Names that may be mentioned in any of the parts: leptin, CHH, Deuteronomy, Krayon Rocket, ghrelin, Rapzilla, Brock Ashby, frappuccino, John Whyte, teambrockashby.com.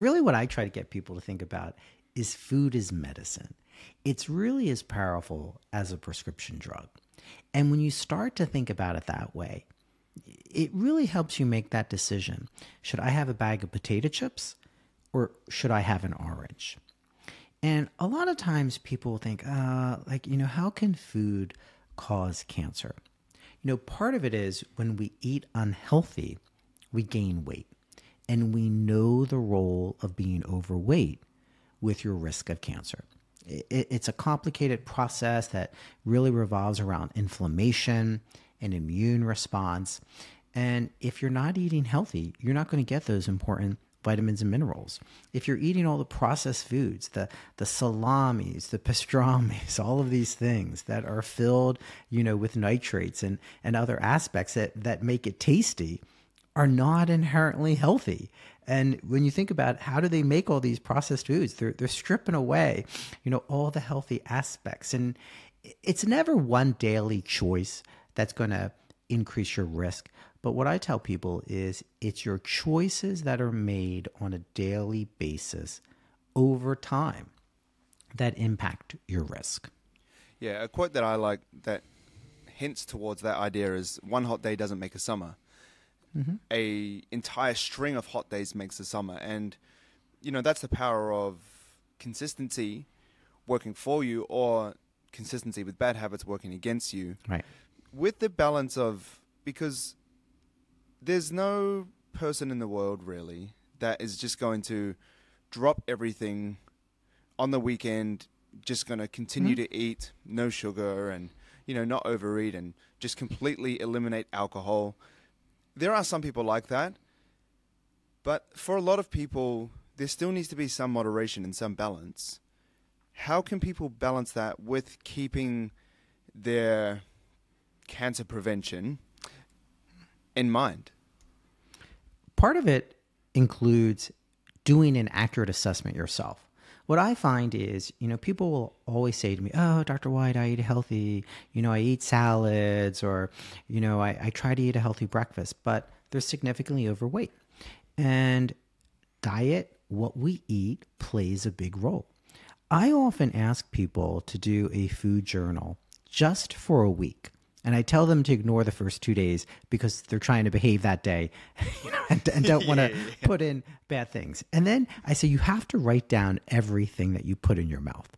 Really what I try to get people to think about is food is medicine. It's really as powerful as a prescription drug. And when you start to think about it that way, it really helps you make that decision. Should I have a bag of potato chips or should I have an orange? And a lot of times people think, how can food cause cancer? You know, part of it is when we eat unhealthy, we gain weight. And we know the role of being overweight with your risk of cancer. It's a complicated process that really revolves around inflammation and immune response. And if you're not eating healthy, you're not going to get those important vitamins and minerals. If you're eating all the processed foods, the salamis, the pastrami's, all of these things that are filled, you know, with nitrates and other aspects that make it tasty, are not inherently healthy. And when you think about how do they make all these processed foods, they're stripping away, you know, all the healthy aspects. And it's never one daily choice that's going to increase your risk. But what I tell people is it's your choices that are made on a daily basis over time that impact your risk. Yeah, a quote that I like that hints towards that idea is one hot day doesn't make a summer. Mm-hmm. An entire string of hot days makes a summer. And, you know, that's the power of consistency working for you or consistency with bad habits working against you. Right. With the balance of, because there's no person in the world really that is just going to drop everything on the weekend, just going to continue mm-hmm. to eat no sugar and, you know, not overeat and just completely eliminate alcohol. There are some people like that, but for a lot of people, there still needs to be some moderation and some balance. How can people balance that with keeping their cancer prevention in mind? Part of it includes doing an accurate assessment yourself. What I find is, you know, people will always say to me, oh, Dr. Whyte, I eat healthy, you know, I eat salads or, you know, I try to eat a healthy breakfast, but they're significantly overweight. And diet, what we eat, plays a big role. I often ask people to do a food journal just for a week. And I tell them to ignore the first 2 days because they're trying to behave that day, you know, and don't want to put in bad things. And then I say, you have to write down everything that you put in your mouth.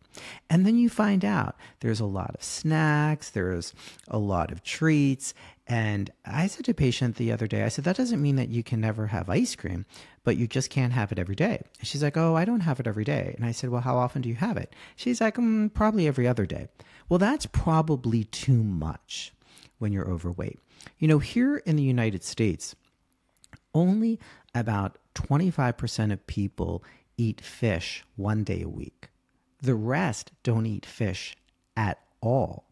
And then you find out there's a lot of snacks, there's a lot of treats. And I said to a patient the other day, I said, that doesn't mean that you can never have ice cream, but you just can't have it every day. And she's like, oh, I don't have it every day. And I said, well, how often do you have it? She's like, probably every other day. Well, that's probably too much when you're overweight. You know, here in the United States, only about 25% of people eat fish 1 day a week. The rest don't eat fish at all.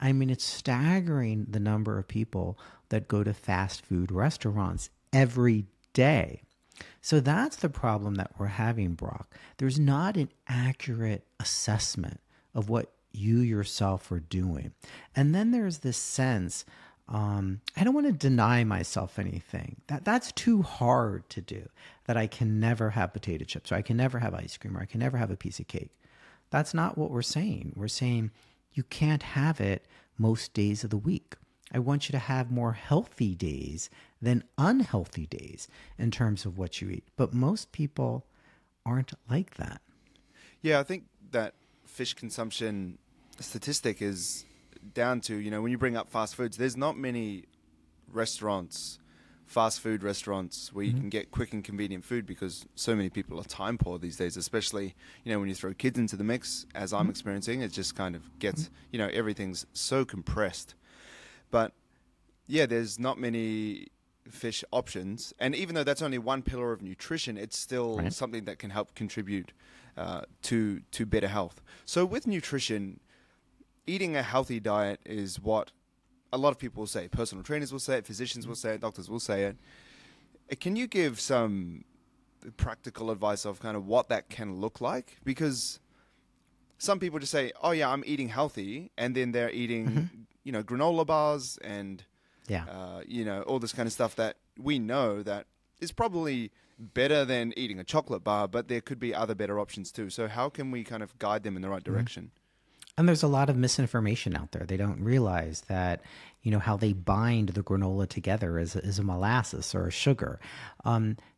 I mean, it's staggering the number of people that go to fast food restaurants every day. So that's the problem that we're having, Brock. There's not an accurate assessment of what you yourself are doing. And then there's this sense, I don't want to deny myself anything. That's too hard to do, that I can never have potato chips, or I can never have ice cream, or I can never have a piece of cake. That's not what we're saying. We're saying, you can't have it most days of the week. I want you to have more healthy days than unhealthy days in terms of what you eat. But most people aren't like that. Yeah, I think that fish consumption statistic is down to, you know, when you bring up fast foods, there's not many restaurants, fast food restaurants where you can get quick and convenient food because so many people are time poor these days, especially, you know, when you throw kids into the mix, as I'm experiencing, it just kind of gets, you know, everything's so compressed. But yeah, there's not many fish options. And even though that's only one pillar of nutrition, it's still something that can help contribute to better health. So with nutrition, eating a healthy diet is what a lot of people will say. Personal trainers will say it, physicians will say it, doctors will say it. Can you give some practical advice of kind of what that can look like? Because some people just say, oh yeah, I'm eating healthy, and then they're eating, you know, granola bars and, you know, all this kind of stuff that we know that is probably better than eating a chocolate bar, but there could be other better options too. So how can we kind of guide them in the right direction? Mm-hmm. And there's a lot of misinformation out there. They don't realize that, you know, how they bind the granola together is a molasses or a sugar.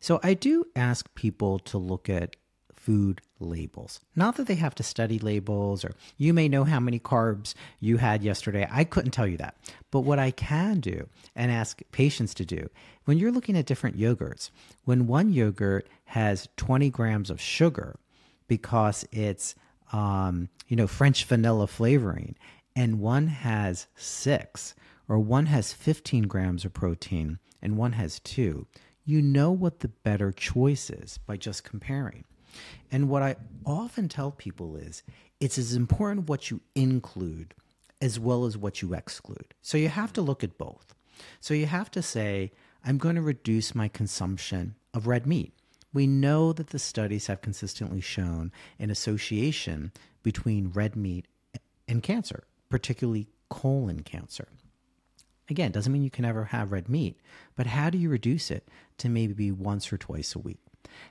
So I do ask people to look at food labels. Not that they have to study labels, or you may know how many carbs you had yesterday. I couldn't tell you that. But what I can do and ask patients to do, when you're looking at different yogurts, when one yogurt has 20 grams of sugar because it's you know, French vanilla flavoring, and one has 6, or one has 15 grams of protein and one has 2, you know what the better choice is by just comparing. And what I often tell people is it's as important what you include as well as what you exclude. So you have to look at both. So you have to say, I'm going to reduce my consumption of red meat. We know that the studies have consistently shown an association between red meat and cancer, particularly colon cancer. Again, doesn't mean you can never have red meat, but how do you reduce it to maybe once or twice a week?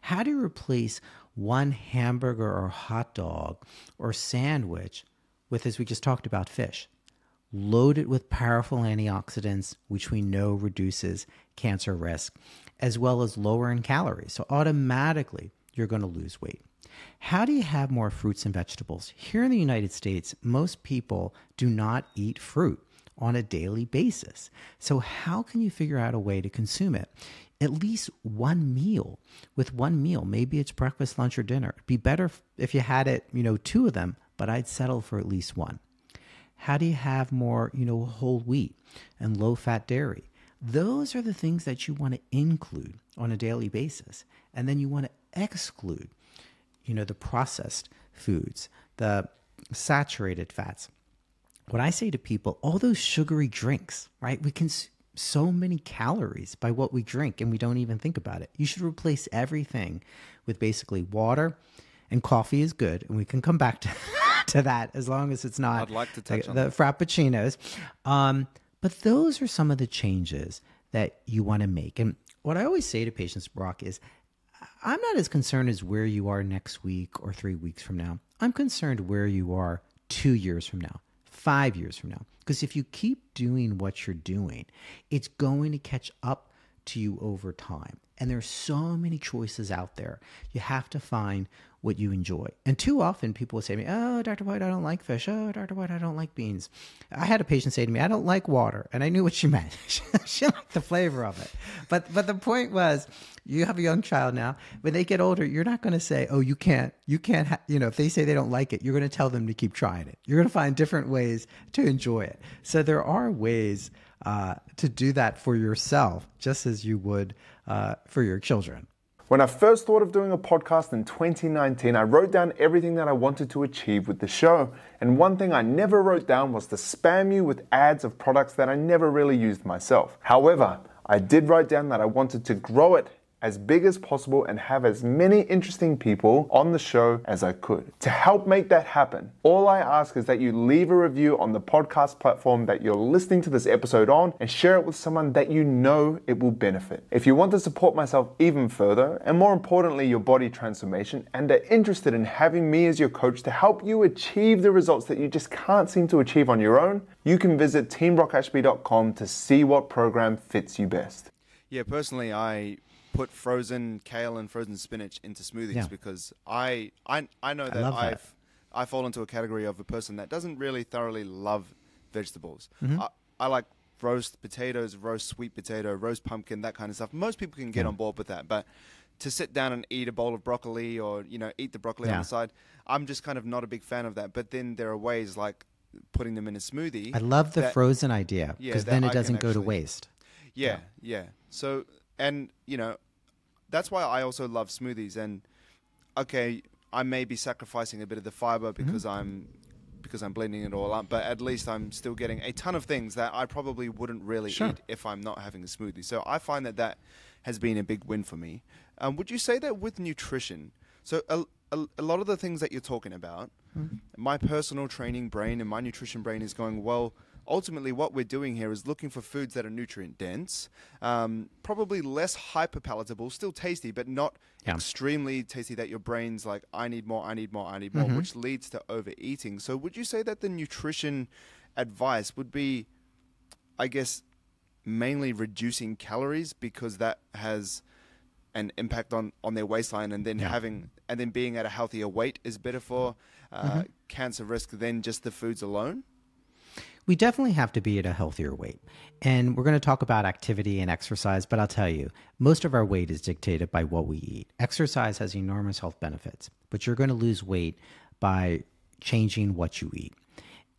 How do you replace one hamburger or hot dog or sandwich with, as we just talked about, fish? Load it with powerful antioxidants, which we know reduces cancer risk, as well as lower in calories. So automatically, you're going to lose weight. How do you have more fruits and vegetables? Here in the United States, most people do not eat fruit on a daily basis. So how can you figure out a way to consume it? At least one meal, with one meal. Maybe it's breakfast, lunch, or dinner. It'd be better if you had it, you know, 2 of them, but I'd settle for at least 1. How do you have more, you know, whole wheat and low-fat dairy? Those are the things that you want to include on a daily basis. And then you want to exclude, you know, the processed foods, the saturated fats. What I say to people, all those sugary drinks, right? We consume so many calories by what we drink and we don't even think about it. You should replace everything with basically water, and coffee is good. And we can come back to, to that, as long as it's not I'd like to touch on the frappuccinos. But those are some of the changes that you want to make. And what I always say to patients, Brock, is I'm not as concerned as where you are next week or 3 weeks from now. I'm concerned where you are 2 years from now, 5 years from now. Because if you keep doing what you're doing, it's going to catch up to you over time. And there's so many choices out there. You have to find what you enjoy. And too often people will say to me, oh, Dr. Whyte, I don't like fish. Oh, Dr. Whyte, I don't like beans. I had a patient say to me, I don't like water. And I knew what she meant. She liked the flavor of it. But the point was, you have a young child now. When they get older, you're not going to say, oh, you can't, you know, if they say they don't like it, you're going to tell them to keep trying it. You're going to find different ways to enjoy it. So there are ways to do that for yourself, just as you would for your children. When I first thought of doing a podcast in 2019, I wrote down everything that I wanted to achieve with the show. And one thing I never wrote down was to spam you with ads of products that I never really used myself. However, I did write down that I wanted to grow it as big as possible and have as many interesting people on the show as I could. To help make that happen, all I ask is that you leave a review on the podcast platform that you're listening to this episode on and share it with someone that you know it will benefit. If you want to support myself even further, and more importantly, your body transformation, and are interested in having me as your coach to help you achieve the results that you just can't seem to achieve on your own, you can visit teambrockashby.com to see what program fits you best. Yeah, personally, I put frozen kale and frozen spinach into smoothies, yeah, because I know that I fall into a category of a person that doesn't really thoroughly love vegetables. Mm-hmm. I like roast potatoes, roast sweet potato, roast pumpkin, that kind of stuff. Most people can get on board with that, but to sit down and eat a bowl of broccoli, or, you know, eat the broccoli on the side, I'm just kind of not a big fan of that. But then there are ways like putting them in a smoothie. I love the frozen idea, because then it doesn't go to waste. Yeah, yeah. So, and you know, that's why I also love smoothies. And okay, I may be sacrificing a bit of the fiber because I'm blending it all up, but at least I'm still getting a ton of things that I probably wouldn't really eat if I'm not having a smoothie. So I find that that has been a big win for me. Would you say that with nutrition? So a lot of the things that you're talking about, my personal training brain and my nutrition brain is going, well, ultimately what we're doing here is looking for foods that are nutrient dense, probably less hyperpalatable, still tasty, but not extremely tasty that your brain's like, I need more, I need more, I need more, which leads to overeating. So would you say that the nutrition advice would be, I guess, mainly reducing calories because that has an impact on their waistline, and then having, and then being at a healthier weight is better for cancer risk than just the foods alone? We definitely have to be at a healthier weight. And we're going to talk about activity and exercise, but I'll tell you, most of our weight is dictated by what we eat. Exercise has enormous health benefits, but you're going to lose weight by changing what you eat.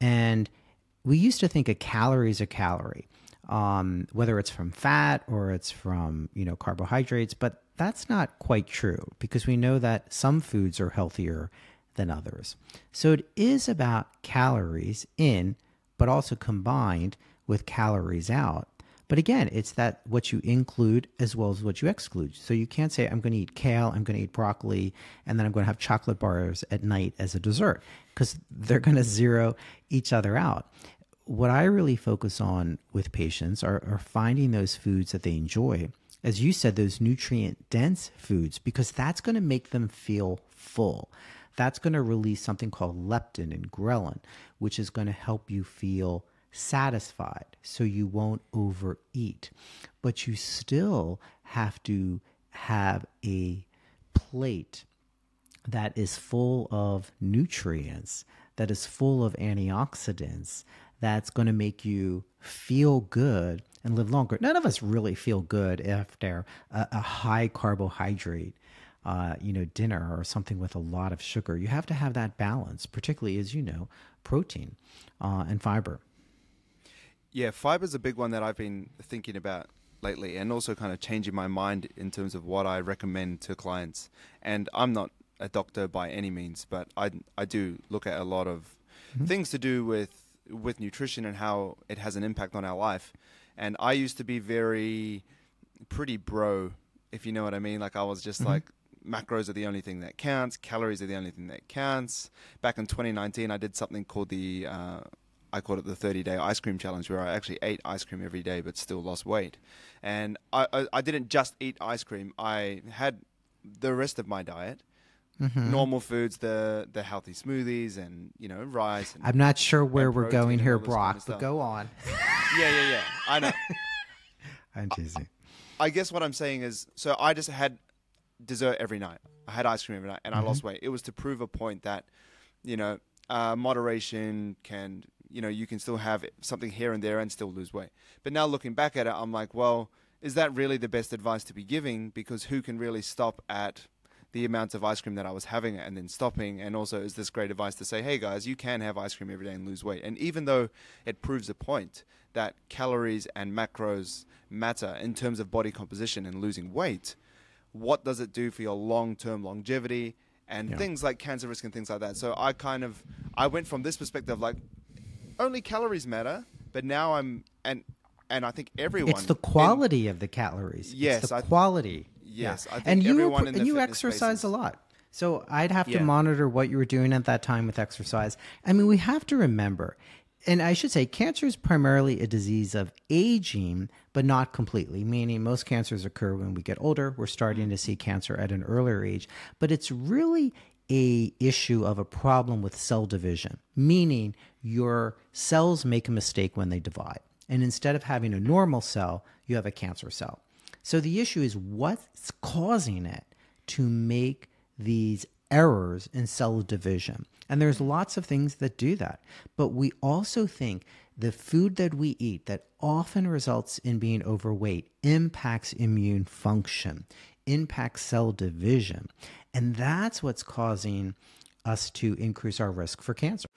And we used to think a calorie is a calorie, whether it's from fat or it's from, carbohydrates, but that's not quite true because we know that some foods are healthier than others. So it is about calories in, but also combined with calories out. But again, it's that what you include as well as what you exclude. So you can't say, I'm going to eat kale, I'm going to eat broccoli, and then I'm going to have chocolate bars at night as a dessert, because they're going to zero each other out. What I really focus on with patients are finding those foods that they enjoy. As you said, those nutrient-dense foods, because that's going to make them feel full. That's going to release something called leptin and ghrelin, which is going to help you feel satisfied so you won't overeat. But you still have to have a plate that is full of nutrients, that is full of antioxidants, that's going to make you feel good and live longer. None of us really feel good after a high carbohydrate dinner or something with a lot of sugar. You have to have that balance, particularly as you know, protein and fiber. Yeah, fiber is a big one that I've been thinking about lately, and also kind of changing my mind in terms of what I recommend to clients. And I'm not a doctor by any means, but I do look at a lot of things to do with nutrition and how it has an impact on our life. And I used to be pretty bro, if you know what I mean. Like I was just like, macros are the only thing that counts. Calories are the only thing that counts. Back in 2019, I did something called I called it the 30-day ice cream challenge, where I actually ate ice cream every day, but still lost weight. And I didn't just eat ice cream. I had the rest of my diet, normal foods, the healthy smoothies and, rice. And I'm not sure where we're going here, Brock, but go on. Yeah. I know. I'm teasing. I guess what I'm saying is, so I just had dessert every night. I had ice cream every night, and I lost weight. It was to prove a point that, moderation can, you can still have something here and there and still lose weight. But now looking back at it, I'm like, well, is that really the best advice to be giving? Because who can really stop at the amounts of ice cream that I was having and then stopping? And also, is this great advice to say, hey guys, you can have ice cream every day and lose weight? And even though it proves a point that calories and macros matter in terms of body composition and losing weight, what does it do for your long-term longevity and things like cancer risk and things like that? So I went from this perspective, like only calories matter, but now I think everyone— It's the quality of the calories. Yes. It's the quality. Yes. Yeah. I think you exercise a lot. So I'd have to monitor what you were doing at that time with exercise. I mean, we have to remember, and I should say cancer is primarily a disease of aging, but not completely, meaning most cancers occur when we get older. We're starting to see cancer at an earlier age, but it's really an issue of a problem with cell division, meaning your cells make a mistake when they divide. And instead of having a normal cell, you have a cancer cell. So the issue is what's causing it to make these errors in cell division. And there's lots of things that do that. But we also think the food that we eat that often results in being overweight impacts immune function, impacts cell division. And that's what's causing us to increase our risk for cancer.